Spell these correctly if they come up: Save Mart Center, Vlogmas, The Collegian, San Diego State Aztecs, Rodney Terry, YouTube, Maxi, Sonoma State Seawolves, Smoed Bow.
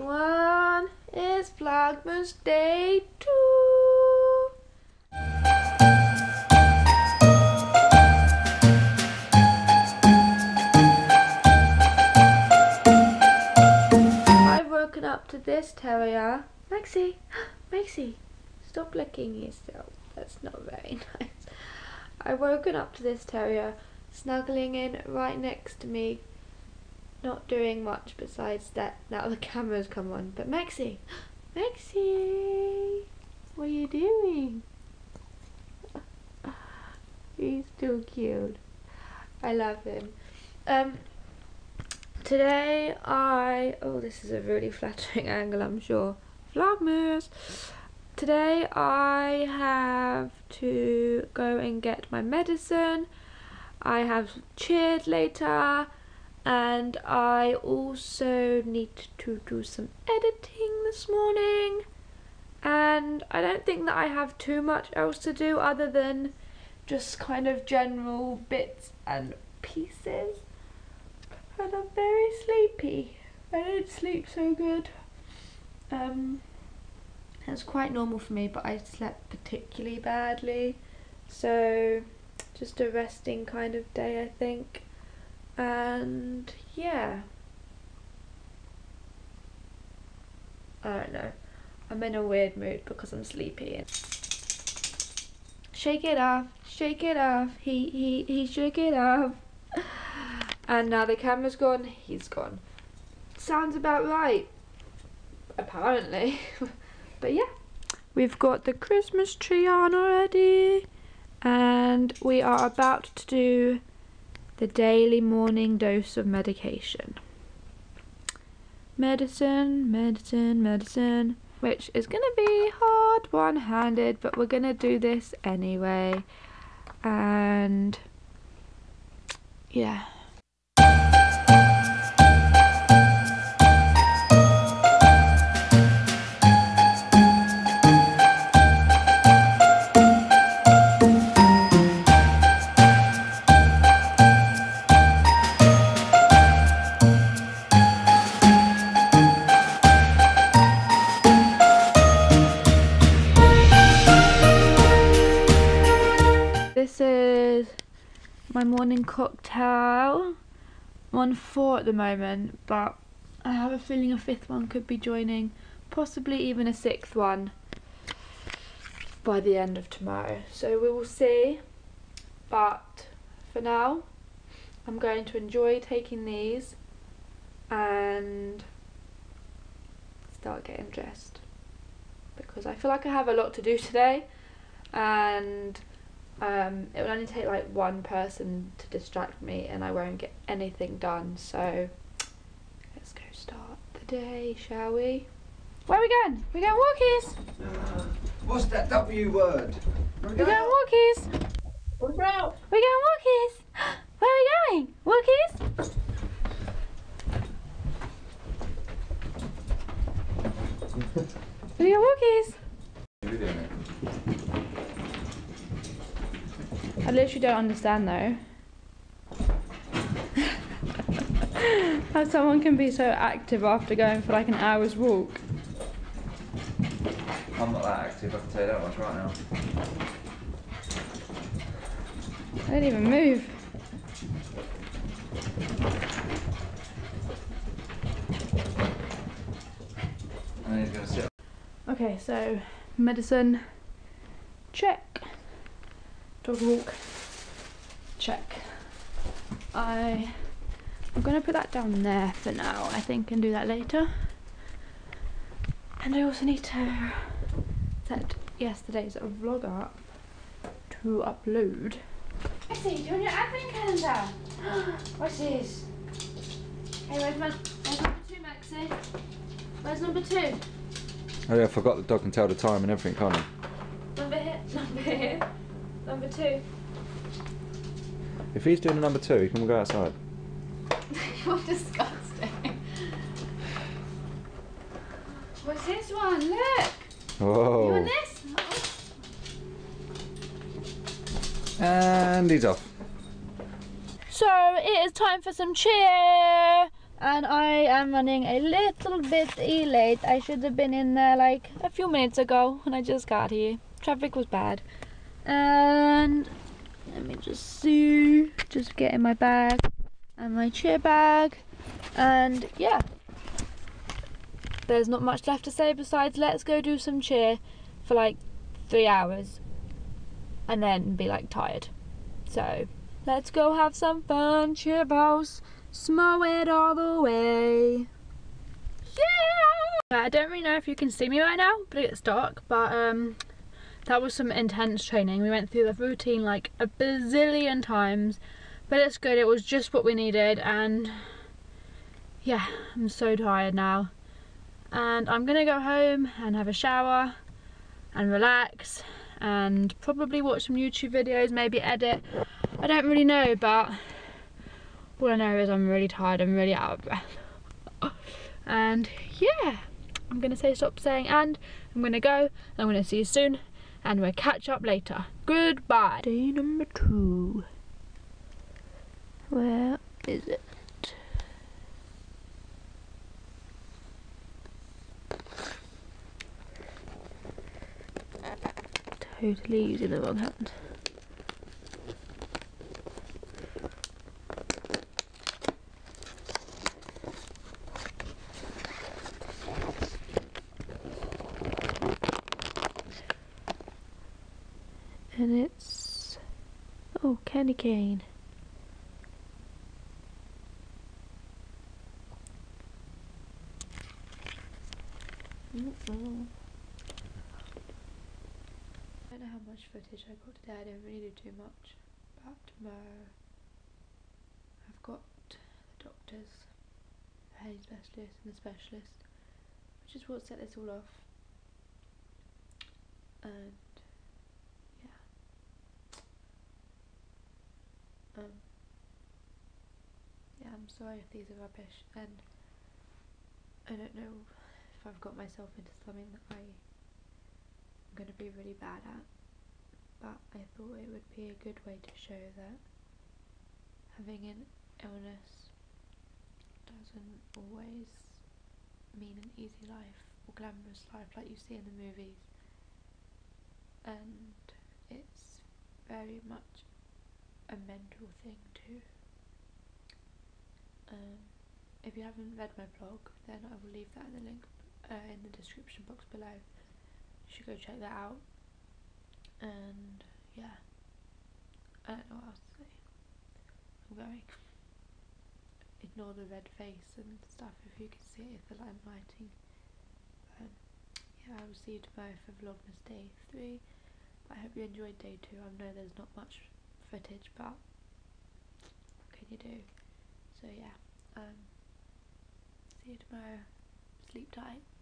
everyone, it's Vlogmas Day 2. I've woken up to this terrier. Maxi, Maxi, stop licking yourself. That's not very nice. I've woken up to this terrier snuggling in right next to me, not doing much besides that. Now the camera's come on. But Maxi, Maxi, what are you doing? He's too cute. I love him. Today oh, this is a really flattering angle, I'm sure. Vlogmas! Today I have to go and get my medicine. I have cheered later. And I also need to do some editing this morning, and I don't think that I have too much else to do other than just kind of general bits and pieces, and I'm very sleepy. I don't sleep so good. That's quite normal for me, but I slept particularly badly, so just a resting kind of day, I think. And yeah, I don't know, I'm in a weird mood because I'm sleepy. Shake it off, shake it off, he shook it off. And now the camera's gone, he's gone. Sounds about right, apparently. But yeah, we've got the Christmas tree on already, and we are about to do the daily morning dose of medication. Medicine, medicine, medicine, which is gonna be hard one-handed, but we're gonna do this anyway. And yeah. My morning cocktail. I'm on 4 at the moment, but I have a feeling a 5th one could be joining, possibly even a 6th one by the end of tomorrow, so we will see. But for now I'm going to enjoy taking these and start getting dressed, because I feel like I have a lot to do today, and it will only take like one person to distract me and I won't get anything done. So let's go start the day, shall we? Where are we going? We're going walkies! What's that W word? We're going walkies! We're going walkies! Where are we going? Walkies! We're going walkies! You're doing it. I literally don't understand though how someone can be so active after going for like an hour's walk. I'm not that active, I can tell you that much right now. I don't even move. And he's gonna sit. Okay, so medicine check. Dog walk, check. I'm going to put that down there for now, I think, and do that later. And I also need to set yesterday's vlog up to upload. Maxi, you're on your advent calendar. What's this? Hey, where's number 2, Maxi? Where's number 2? Oh yeah, I forgot the dog can tell the time and everything, can't I? Number here. Number 2. If he's doing a number 2, he can go outside. You're disgusting. What's this one? Look! Whoa. You want this? Oh. And he's off. So it is time for some cheer. and I am running a little bit late. I should have been in there like a few minutes ago when I just got here. Traffic was bad. And let me just see, just get in my bag and my chair bag, and yeah, there's not much left to say besides let's go do some cheer for like 3 hours and then be like tired. So let's go have some fun, cheer boss, smow it all the way. Yeah! I don't really know if you can see me right now, but it's dark, but that was some intense training. We went through the routine like a bazillion times, but it's good. It was just what we needed, and yeah, I'm so tired now. And I'm gonna go home and have a shower and relax and probably watch some YouTube videos, maybe edit. I don't really know, but all I know is I'm really tired, I'm really out of breath. And yeah, I'm gonna stop saying and. I'm gonna go, and I'm gonna see you soon. And we'll catch up later. Goodbye. Day number 2. Where is it? Totally using the wrong hand. And it's, oh, candy cane. I don't know how much footage I got today. I don't really do too much, but tomorrow I've got the doctors, the pain specialist and the specialist, which is what set this all off. And yeah, I'm sorry if these are rubbish, and I don't know if I've got myself into something that I'm going to be really bad at, but I thought it would be a good way to show that having an illness doesn't always mean an easy life or glamorous life like you see in the movies, and it's very much a mental thing too. If you haven't read my blog, then I will leave that in the link in the description box below. You should go check that out. And yeah, I don't know what else to say. I'm going. Ignore the red face and stuff if you can see it, if the light lighting. Yeah, I will see you tomorrow for Vlogmas Day 3. I hope you enjoyed Day 2. I know there's not much footage, but what can you do? So yeah, see you tomorrow, sleep tight.